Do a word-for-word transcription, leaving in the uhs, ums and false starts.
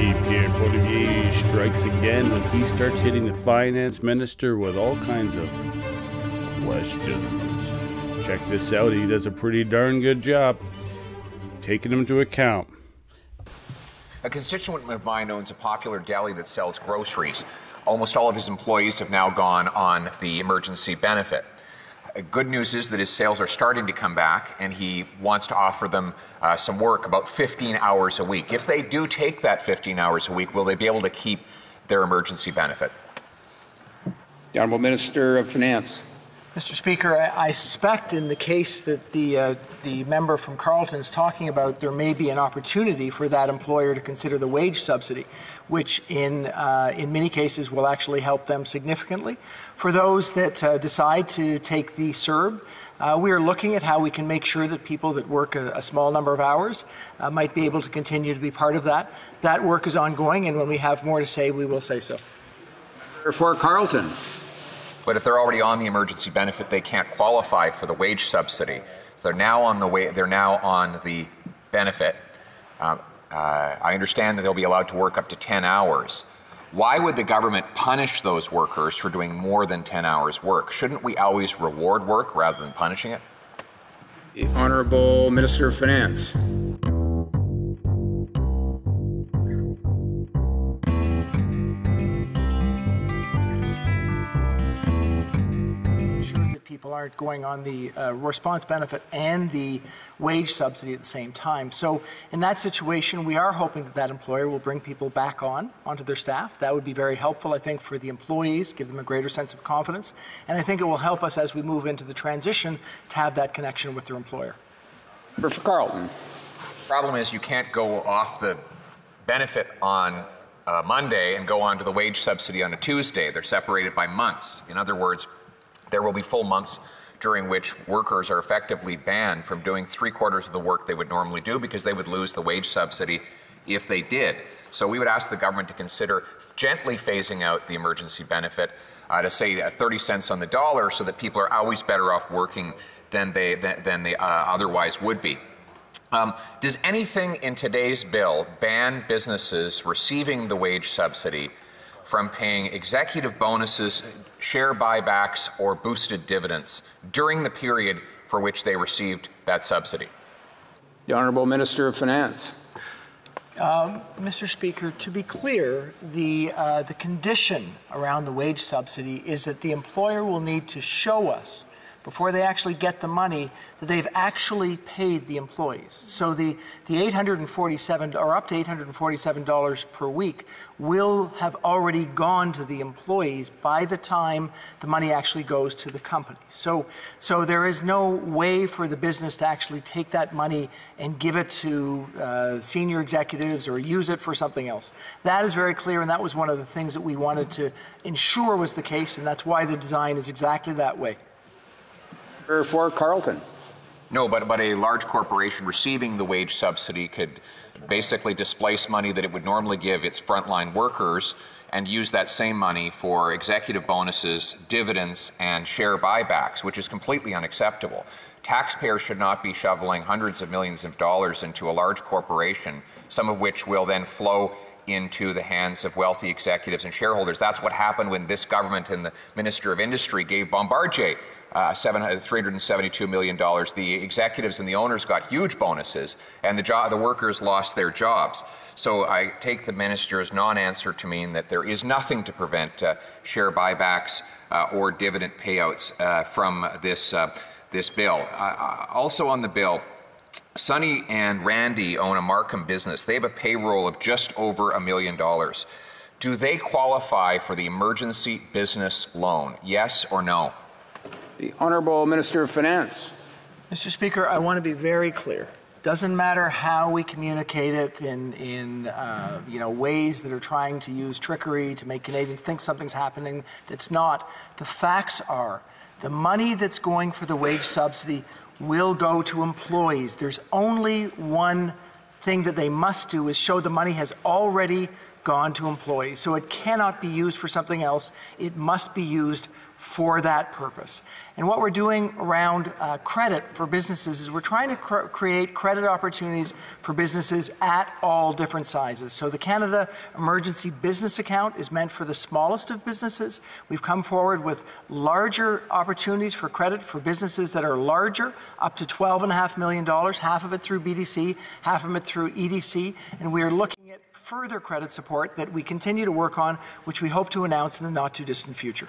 M P Pierre Poilievre strikes again when he starts hitting the finance minister with all kinds of questions. Check this out, he does a pretty darn good job taking them into account. A constituent of mine owns a popular deli that sells groceries. Almost all of his employees have now gone on the emergency benefit. Good news is that his sales are starting to come back, and he wants to offer them uh, some work, about fifteen hours a week. If they do take that fifteen hours a week, will they be able to keep their emergency benefit? The Honourable Minister of Finance. Mister Speaker, I, I suspect in the case that the, uh, the member from Carleton is talking about, there may be an opportunity for that employer to consider the wage subsidy, which in, uh, in many cases will actually help them significantly. For those that uh, decide to take the C E R B, uh, we are looking at how we can make sure that people that work a, a small number of hours uh, might be able to continue to be part of that. That work is ongoing, and when we have more to say, we will say so. For Carleton. But if they're already on the emergency benefit, they can't qualify for the wage subsidy. They're now on the way, they're now on the benefit. Uh, uh, I understand that they'll be allowed to work up to ten hours. Why would the government punish those workers for doing more than ten hours work? Shouldn't we always reward work rather than punishing it? The Honourable Minister of Finance. People aren't going on the uh, response benefit and the wage subsidy at the same time. So in that situation, we are hoping that that employer will bring people back on, onto their staff. That would be very helpful, I think, for the employees, give them a greater sense of confidence. And I think it will help us as we move into the transition to have that connection with their employer. For Carleton. The problem is you can't go off the benefit on uh, Monday and go on to the wage subsidy on a Tuesday. They're separated by months. In other words, there will be full months during which workers are effectively banned from doing three quarters of the work they would normally do because they would lose the wage subsidy if they did. So we would ask the government to consider gently phasing out the emergency benefit uh, to say uh, thirty cents on the dollar so that people are always better off working than they, than, than they uh, otherwise would be. Um, does anything in today's bill ban businesses receiving the wage subsidy from paying executive bonuses, share buybacks, or boosted dividends during the period for which they received that subsidy? The Honourable Minister of Finance. Um, Mister Speaker, to be clear, the, uh, the condition around the wage subsidy is that the employer will need to show us before they actually get the money, that they've actually paid the employees. So the, the eight hundred forty-seven dollars or up to eight hundred forty-seven dollars per week will have already gone to the employees by the time the money actually goes to the company. So, so there is no way for the business to actually take that money and give it to uh, senior executives or use it for something else. That is very clear, and that was one of the things that we wanted to ensure was the case, and that's why the design is exactly that way. For Carleton. No, but, but a large corporation receiving the wage subsidy could basically displace money that it would normally give its frontline workers and use that same money for executive bonuses, dividends, and share buybacks, which is completely unacceptable. Taxpayers should not be shoveling hundreds of millions of dollars into a large corporation, some of which will then flow into the hands of wealthy executives and shareholders. That's what happened when this government and the Minister of Industry gave Bombardier uh, three hundred seventy-two million dollars. The executives and the owners got huge bonuses, and the, job, the workers lost their jobs. So I take the Minister's non-answer to mean that there is nothing to prevent uh, share buybacks uh, or dividend payouts uh, from this, uh, this bill. Uh, also on the bill, Sonny and Randy own a Markham business. They have a payroll of just over a million dollars. Do they qualify for the emergency business loan? Yes or no? The Honourable Minister of Finance. Mister Speaker, I want to be very clear. Doesn't matter how we communicate it in, in uh, you know, ways that are trying to use trickery to make Canadians think something's happening that's not. The facts are the money that's going for the wage subsidy will go to employees. There's only one thing that they must do is show the money has already gone to employees. So it cannot be used for something else. It must be used for that purpose. And what we're doing around uh, credit for businesses is we're trying to cr create credit opportunities for businesses at all different sizes. So the Canada Emergency Business Account is meant for the smallest of businesses. We've come forward with larger opportunities for credit for businesses that are larger, up to twelve point five million dollars, half of it through B D C, half of it through E D C, and we are looking at further credit support that we continue to work on, which we hope to announce in the not-too-distant future.